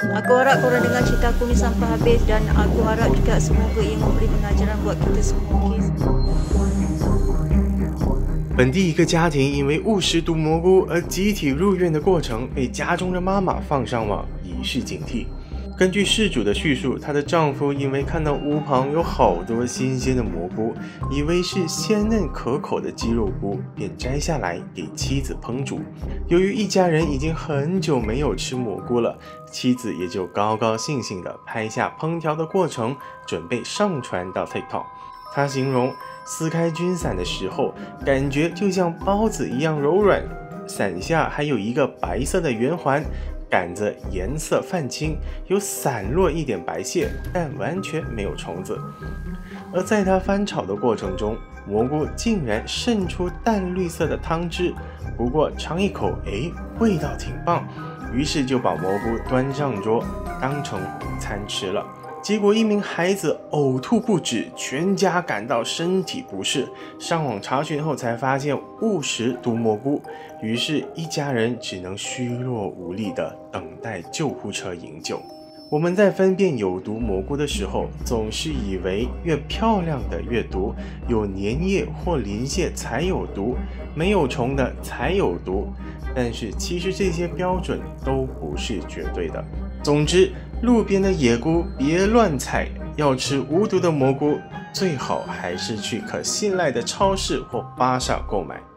Aku harap korang dengar cerita aku ni sampai habis dan aku harap juga semoga ia memberi pengajaran buat kita semua. 本地一个家庭因为误食毒蘑菇而集体入院的过程被家中的妈妈放上网，以示警惕。根据事主的叙述，她的丈夫因为看到屋旁有好多新鲜的蘑菇，以为是鲜嫩可口的鸡肉菇，便摘下来给妻子烹煮。由于一家人已经很久没有吃蘑菇了，妻子也就高高兴兴地拍下烹调的过程，准备上传到 TikTok。 她形容撕开菌伞的时候，感觉就像包子一样柔软，伞下还有一个白色的圆环。 感着颜色泛青，有散落一点白屑，但完全没有虫子。而在它翻炒的过程中，蘑菇竟然渗出淡绿色的汤汁。不过尝一口，味道挺棒，于是就把蘑菇端上桌，当成午餐吃了。结果一名孩子呕吐不止，全家感到身体不适。上网查询后才发现误食毒蘑菇，于是一家人只能虚弱无力地等待救护车营救。我们在分辨有毒蘑菇的时候，总是以为越漂亮的越毒，有粘液或鳞屑才有毒，没有虫的才有毒。但是其实这些标准都不是绝对的。总之， 路边的野菇别乱采，要吃无毒的蘑菇，最好还是去可信赖的超市或巴萨购买。